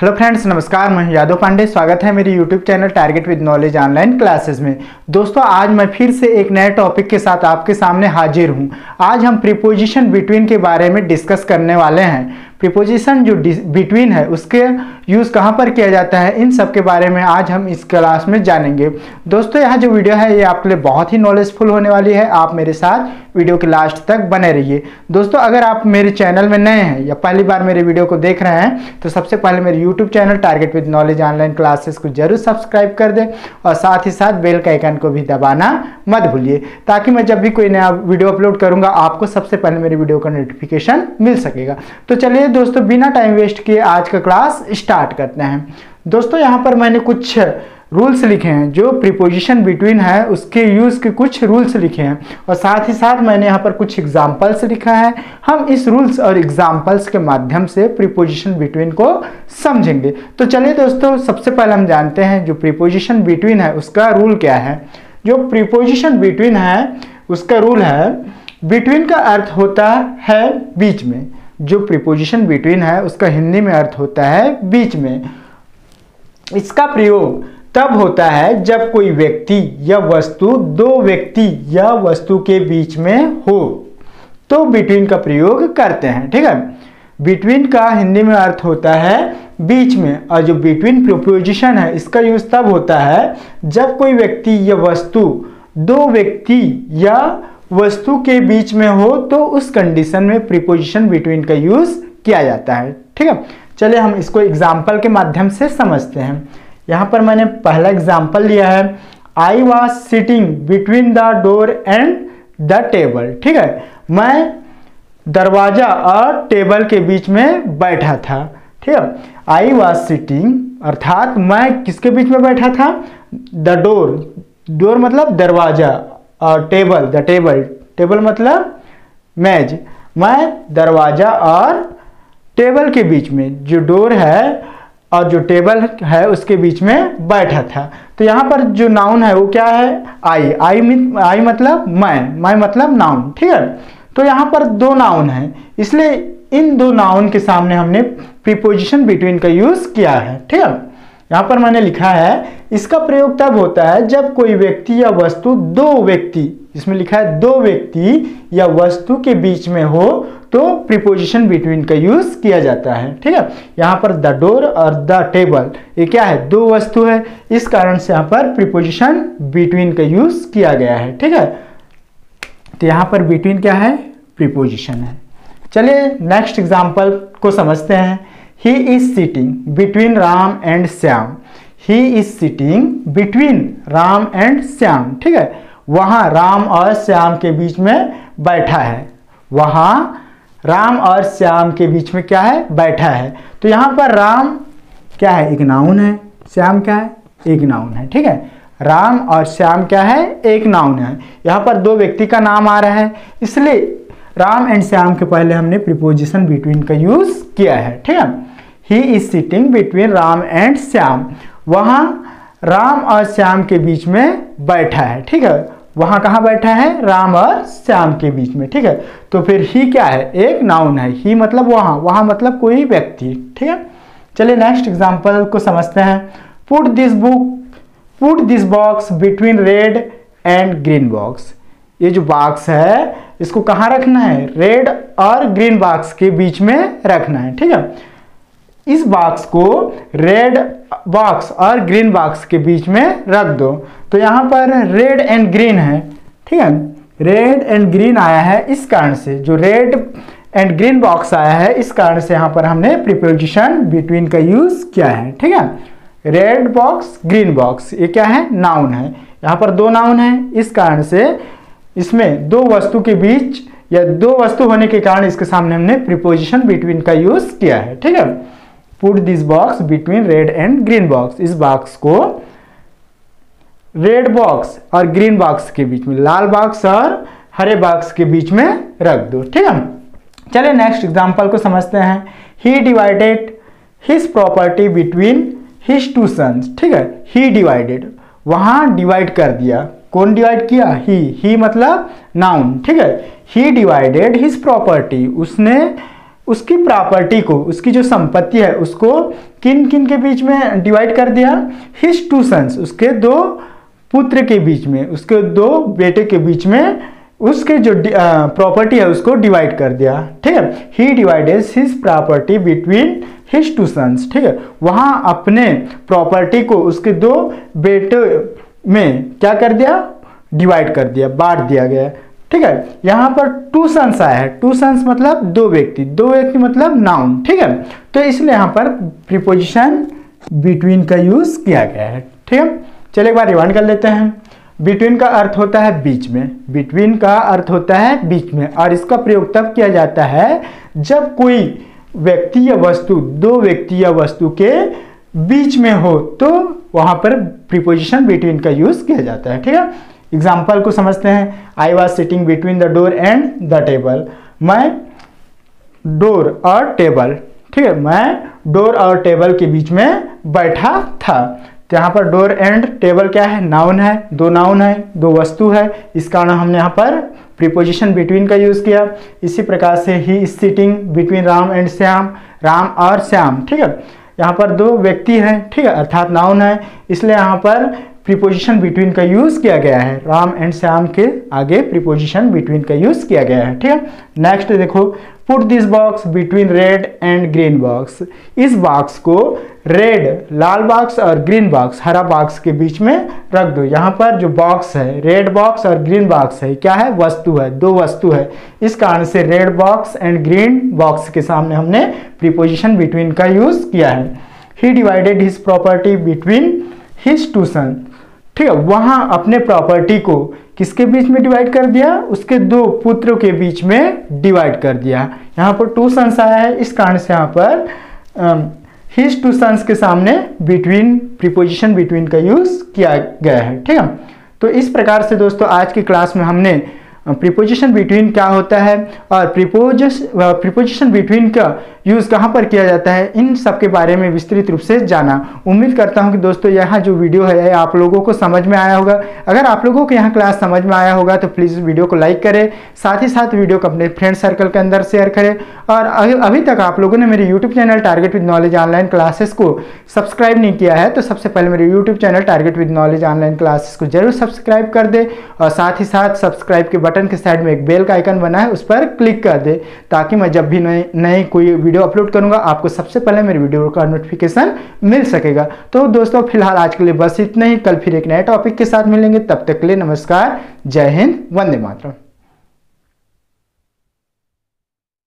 Hello friends, नमस्कार। मैं यादव पांडे, स्वागत है मेरी YouTube channel Target with Knowledge online classes में। दोस्तों, आज मैं फिर से एक नए टॉपिक के साथ आपके सामने हाजिर हूं। आज हम प्रीपोजिशन बिटवीन के बारे में डिस्कस करने वाले हैं। प्रीपोजिशन जो बिटवीन है उसके यूज़ कहाँ पर किया जाता है, इन सब के बारे में आज हम इस क्लास में जानेंगे। दोस्तों, यह जो वीडियो है ये आपके लिए बहुत ही नॉलेजफुल होने वाली है। आप मेरे साथ वीडियो के लास्ट तक बने रहिए। दोस्तों, अगर आप मेरे चैनल में नए हैं या पहली बार मेरे वीडियो को देख रहे हैं तो सबसे पहले मेरे YouTube channel Target with Knowledge online classes को जरूर सब्सक्राइब कर दें और साथ ही साथ बेल का आइकन को भी दबाना मत भूलिए, ताकि मैं जब भी कोई नया वीडियो अपलोड करूँगा आपको सबसे पहले मेरे वीडियो का नोटिफिकेशन मिल सकेगा। तो चलिए दोस्तों, बिना टाइम वेस्ट किए आज का क्लास स्टार्ट करते हैं। दोस्तों, यहाँ पर मैंने कुछ रूल्स लिखे हैं, जो प्रीपोजिशन बिटवीन है उसके यूज़ के कुछ रूल्स लिखे हैं और साथ ही साथ मैंने यहाँ पर कुछ एग्जाम्पल्स लिखा है। हम इस रूल्स और एग्जाम्पल्स के माध्यम से प्रीपोजिशन बिटवीन को समझेंगे। तो चलिए दोस्तों, सबसे पहले हम जानते हैं जो प्रीपोजिशन बिटवीन है उसका रूल क्या है। जो प्रीपोजिशन बिटवीन है उसका रूल है, बिटवीन का अर्थ होता है बीच में। जो प्रीपोजिशन बिटवीन है उसका हिंदी में अर्थ होता है बीच में। इसका प्रयोग तब होता है जब कोई व्यक्ति या वस्तु दो व्यक्ति या वस्तु के बीच में हो, तो बिटवीन का प्रयोग करते हैं। ठीक है, बिटवीन का हिंदी में अर्थ होता है बीच में। और जो बिटवीन प्रीपोजिशन है इसका यूज तब होता है जब कोई व्यक्ति या वस्तु दो व्यक्ति या वस्तु के बीच में हो, तो उस कंडीशन में प्रीपोजिशन बिटवीन का यूज किया जाता है। ठीक है, चलिए हम इसको एग्जाम्पल के माध्यम से समझते हैं। यहाँ पर मैंने पहला एग्जाम्पल लिया है, I was sitting between the door and the table. ठीक है, मैं दरवाजा और टेबल के बीच में बैठा था। ठीक है, आई वॉज सिटिंग अर्थात मैं किसके बीच में बैठा था, द डोर, डोर मतलब दरवाजा, और टेबल, द टेबल, टेबल मतलब मेज। मैं दरवाजा और टेबल के बीच में, जो डोर है और जो टेबल है उसके बीच में बैठा था। तो यहाँ पर जो नाउन है वो क्या है, आई। आई मतलब मैं मतलब नाउन। ठीक है, तो यहाँ पर दो नाउन है, इसलिए इन दो नाउन के सामने हमने प्रीपोजिशन बिटवीन का यूज किया है। ठीक है, यहाँ पर मैंने लिखा है, इसका प्रयोग तब होता है जब कोई व्यक्ति या वस्तु दो व्यक्ति, इसमें लिखा है दो व्यक्ति या वस्तु के बीच में हो, तो प्रीपोजिशन बिटवीन का यूज किया जाता है। ठीक है, यहाँ पर द डोर और द टेबल ये क्या है, दो वस्तु है, इस कारण से यहाँ पर प्रीपोजिशन बिटवीन का यूज किया गया है। ठीक है, तो यहाँ पर बिटवीन क्या है, प्रीपोजिशन है। चलिए नेक्स्ट एग्जाम्पल को समझते हैं। He is sitting between Ram and Shyam. He is sitting between Ram and Shyam. ठीक है, वहाँ राम और श्याम के बीच में बैठा है, वहाँ राम और श्याम के बीच में क्या है, बैठा है। तो यहाँ पर राम क्या है, एक नाउन है, श्याम क्या है, एक नाउन है। ठीक है, राम और श्याम क्या है, एक नाउन है। यहाँ पर दो व्यक्ति का नाम आ रहा है, इसलिए राम एंड श्याम के पहले हमने प्रीपोजिशन बिटवीन का यूज किया है। ठीक है, he is sitting between Ram and Shyam, वहाँ राम और श्याम के बीच में बैठा है। ठीक है, वहाँ कहाँ बैठा है, राम और श्याम के बीच में। ठीक है, तो फिर ही क्या है, एक नाउन है, ही मतलब वहाँ, वहाँ मतलब कोई व्यक्ति। ठीक है, चलिए नेक्स्ट एग्जाम्पल को समझते हैं। Put this box between red and green box. ये जो बॉक्स है इसको कहाँ रखना है, रेड और ग्रीन बॉक्स के बीच में रखना है। ठीक है, इस बॉक्स को रेड बॉक्स और ग्रीन बॉक्स के बीच में रख दो। तो यहाँ पर रेड एंड ग्रीन है। ठीक है, रेड एंड ग्रीन आया है, इस कारण से जो रेड एंड ग्रीन बॉक्स आया है इस कारण से यहाँ पर हमने प्रीपोजिशन बिटवीन का यूज किया है। ठीक है, रेड बॉक्स ग्रीन बॉक्स ये क्या है, नाउन है, यहाँ पर दो नाउन है, इस कारण से इसमें दो वस्तु के बीच या दो वस्तु होने के कारण इसके सामने हमने प्रीपोजिशन बिटवीन का यूज किया है। ठीक है, put this box between red and green box, इस बॉक्स को रेड बॉक्स और ग्रीन बॉक्स के बीच में, लाल बॉक्स और हरे बॉक्स के बीच में रख दो। ठीक है, चलिए नेक्स्ट एग्जाम्पल को समझते हैं। He divided his property between his two sons. ठीक है, ही डिवाइडेड, वहाँ डिवाइड कर दिया, कौन डिवाइड किया, ही मतलब नाउन। ठीक है, ही डिवाइडेड हिज प्रॉपर्टी, उसने उसकी प्रॉपर्टी को, उसकी जो संपत्ति है उसको किन किन के बीच में डिवाइड कर दिया? हिज टू सन्स, उसके दो पुत्र के बीच में, उसके दो बेटे के बीच में उसके जो प्रॉपर्टी है उसको डिवाइड कर दिया। ठीक है, he divides his property between his two sons. ठीक है, वहाँ अपने प्रॉपर्टी को उसके दो बेटे में क्या कर दिया? डिवाइड कर दिया, बांट दिया गया। ठीक है, यहाँ पर टू सन्स आया है, टू सन्स मतलब दो व्यक्ति, दो व्यक्ति मतलब नाउन। ठीक है, तो इसलिए यहाँ पर प्रीपोजिशन बिटवीन का यूज किया गया है। ठीक है, चलिए एक बार रिवाइंड कर लेते हैं। बिटवीन का अर्थ होता है बीच में, बिटवीन का अर्थ होता है बीच में, और इसका प्रयोग तब किया जाता है जब कोई व्यक्ति या वस्तु दो व्यक्ति या वस्तु के बीच में हो, तो वहाँ पर प्रीपोजिशन बिटवीन का यूज किया जाता है। ठीक है, एग्जाम्पल को समझते हैं। I was sitting between the door and the table, मैं डोर और टेबल, ठीक है, मैं डोर और टेबल के बीच में बैठा था। तो यहाँ पर डोर एंड टेबल क्या है? नाउन है, दो नाउन है, दो वस्तु है, इस कारण हमने यहाँ पर प्रीपोजिशन बिटवीन का यूज़ किया। इसी प्रकार से he is sitting between Ram and Shyam, Ram और श्याम, ठीक है, यहाँ पर दो व्यक्ति हैं, ठीक है, अर्थात नाउन है, इसलिए यहाँ पर प्रीपोजिशन बिटवीन का यूज़ किया गया है। राम एंड श्याम के आगे प्रीपोजिशन बिटवीन का यूज़ किया गया है। ठीक है, नेक्स्ट देखो, put this box between red and green box, इस बॉक्स को रेड लाल बॉक्स और ग्रीन बॉक्स हरा बॉक्स के बीच में रख दो। यहाँ पर जो बॉक्स है, रेड बॉक्स और ग्रीन बॉक्स है, क्या है? वस्तु है, दो वस्तु है, इस कारण से red box and green box के सामने हमने प्रीपोजिशन बिटवीन का यूज़ किया है। He divided his property between his two son, ठीक है, वहाँ अपने प्रॉपर्टी को किसके बीच में डिवाइड कर दिया? उसके दो पुत्रों के बीच में डिवाइड कर दिया। यहाँ पर टू सन्स आया है, इस कारण से यहाँ पर हिज टू सन्स के सामने बिटवीन, प्रीपोजिशन बिटवीन का यूज़ किया गया है। ठीक है, तो इस प्रकार से दोस्तों आज की क्लास में हमने प्रीपोजिशन बिटवीन क्या होता है और प्रीपोजिशन बिटवीन का यूज़ कहाँ पर किया जाता है, इन सब के बारे में विस्तृत रूप से जाना। उम्मीद करता हूँ कि दोस्तों यहाँ जो वीडियो है यह आप लोगों को समझ में आया होगा। अगर आप लोगों को यहाँ क्लास समझ में आया होगा तो प्लीज़ वीडियो को लाइक करें, साथ ही साथ वीडियो को अपने फ्रेंड सर्कल के अंदर शेयर करें। और अभी तक आप लोगों ने मेरे YouTube channel Target with Knowledge online classes को सब्सक्राइब नहीं किया है तो सबसे पहले मेरे YouTube channel Target with Knowledge online classes को जरूर सब्सक्राइब कर दे, और साथ ही साथ सब्सक्राइब के बटन के साइड में एक बेल का आइकन बना है उस पर क्लिक कर दे, ताकि मैं जब भी नई कोई वीडियो अपलोड करूंगा आपको सबसे पहले मेरी वीडियो का नोटिफिकेशन मिल सकेगा। तो दोस्तों फिलहाल आज के लिए बस इतना ही, कल फिर एक नए टॉपिक के साथ मिलेंगे, तब तक के लिए नमस्कार, जय हिंद, वंदे मातरम।